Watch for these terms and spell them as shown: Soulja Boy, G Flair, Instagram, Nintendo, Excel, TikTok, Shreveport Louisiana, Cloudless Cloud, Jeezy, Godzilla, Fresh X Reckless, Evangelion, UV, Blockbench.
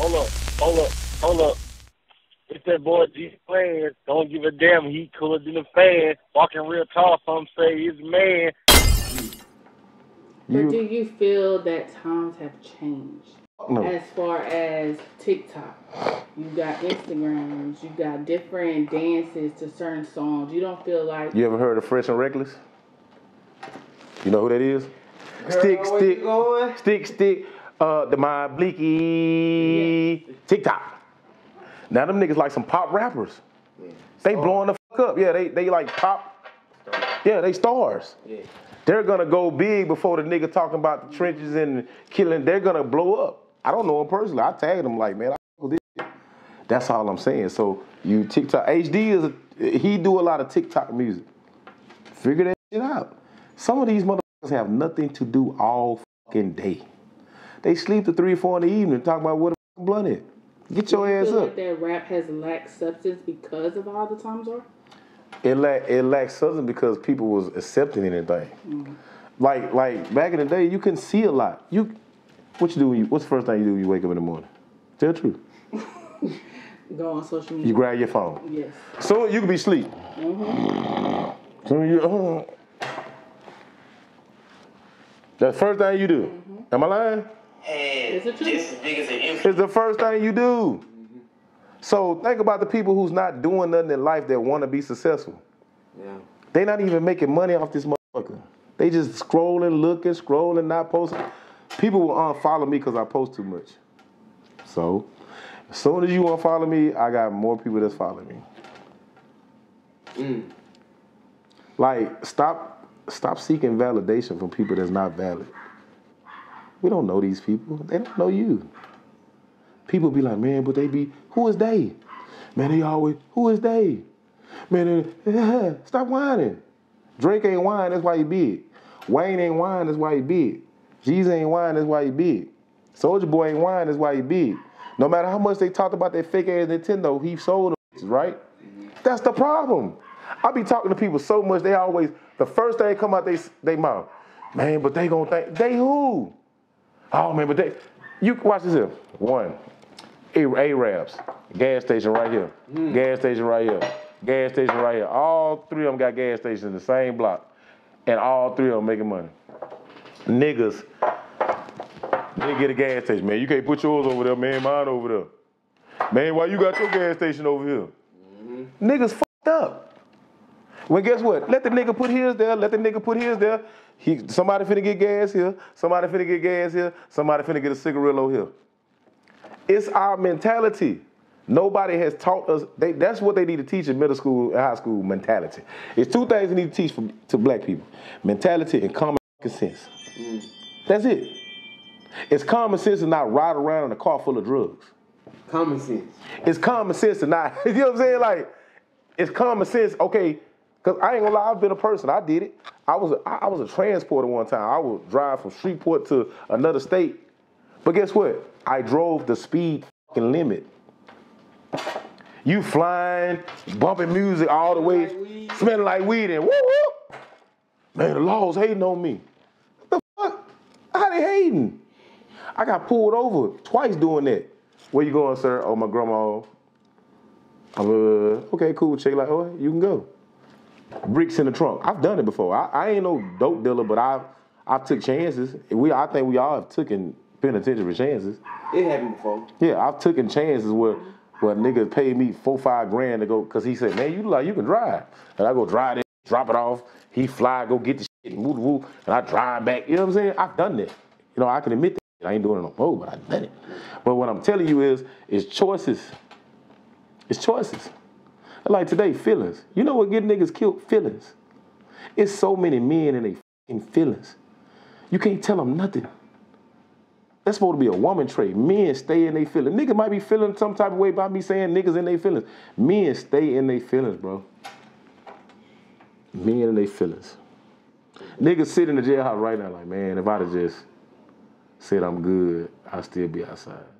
Hold up. It's that boy G Flair. Don't give a damn. He cooler than a fan. Walking real tall. Some say he's man. But do you feel that times have changed? No. As far as TikTok, you got Instagrams, you got different dances to certain songs. You don't feel like... You ever heard of Fresh and Reckless? You know who that is? Girl, stick. The my bleaky TikTok. Now them niggas like some pop rappers. Yeah. They blowing the fuck up. Yeah, they like pop. Yeah, they stars. Yeah. They're gonna go big before the nigga talking about the trenches and killing. They're gonna blow up. I don't know him personally. I tagged him like, man, I fuck this shit. That's all I'm saying. So you TikTok HD he do a lot of TikTok music. Figure that shit out. Some of these motherfuckers have nothing to do all fucking day. They sleep to 3 or 4 in the evening. Talk about what a blunt is. Get your ass up. Do you feel like that rap has lacked substance because of all the times are? It lacked substance because people was accepting anything. Mm. Like back in the day, you couldn't see a lot. What's the first thing you do when you wake up in the morning? Tell the truth. Go on social media. You grab your phone. Yes. Soon you could be asleep. Mm-hmm. Soon you. That's the first thing you do. Mm-hmm. Am I lying? It's the truth. It's the first thing you do. So think about the people who's not doing nothing in life that want to be successful. Yeah. They not even making money off this motherfucker. They just scrolling, looking, scrolling, not posting. People will unfollow me because I post too much. So as soon as you unfollow me, I got more people that's following me. Mm. Like stop seeking validation from people that's not valid. We don't know these people. They don't know you. People be like, man, but they be, who is they? Man, they always, who is they? Man, stop whining. Drake ain't whining, that's why he big. Wayne ain't whining, that's why he big. Jeezy ain't whining, that's why he big. Soulja Boy ain't whining, that's why he big. No matter how much they talked about that fake ass Nintendo, he sold them, right? That's the problem. I be talking to people so much, they always, the first thing come out they mouth, man, but they gonna think, they who? Oh, man, but they, you watch this here. One. Arabs, gas station right here, gas station right here, gas station right here. All three of them got gas stations in the same block, and all three of them making money. Niggas, they get a gas station, man. You can't put yours over there, man. Mine over there, man. Why you got your gas station over here? Niggas fucked up. Well, guess what? Let the nigga put his there. Let the nigga put his there. Somebody finna get gas here. Somebody finna get gas here. Somebody finna get a cigarillo here. It's our mentality. Nobody has taught us. That's what they need to teach in middle school and high school, mentality. It's two things they need to teach to black people. Mentality and common sense. That's it. It's common sense to not ride around in a car full of drugs. Common sense. It's common sense to not, you know what I'm saying? Like, it's common sense, okay, because I ain't gonna lie, I've been a person. I did it. I was a transporter one time. I would drive from Shreveport to another state. But guess what? I drove the speed fucking limit. You flying, bumping music all the way, smelling like weed and woo-woo. Man, the law's hating on me. What the fuck? How they hating? I got pulled over twice doing that. Where you going, sir? Oh, my grandma. Okay, cool. Check like, oh, you can go. Bricks in the trunk. I've done it before. I ain't no dope dealer, but I took chances. I think we all have taken penitentiary chances. It happened before. Yeah, I've taken chances where niggas paid me $4 or $5 grand to go, because he said, man, you can drive. And I go drive it, drop it off. He fly, go get the shit, and woo-woo, and I drive back. You know what I'm saying? I've done that. You know, I can admit that. I ain't doing it no more, but I've done it. But what I'm telling you is, it's choices. It's choices. Like today, feelings. You know what get niggas killed? Feelings. It's so many men and they fucking feelings. You can't tell them nothing. That's supposed to be a woman trait. Men stay in their feelings. Niggas might be feeling some type of way by me saying niggas in their feelings. Men stay in their feelings, bro. Men in their feelings. Niggas sit in the jailhouse right now like, man, if I'd have just said I'm good, I'd still be outside.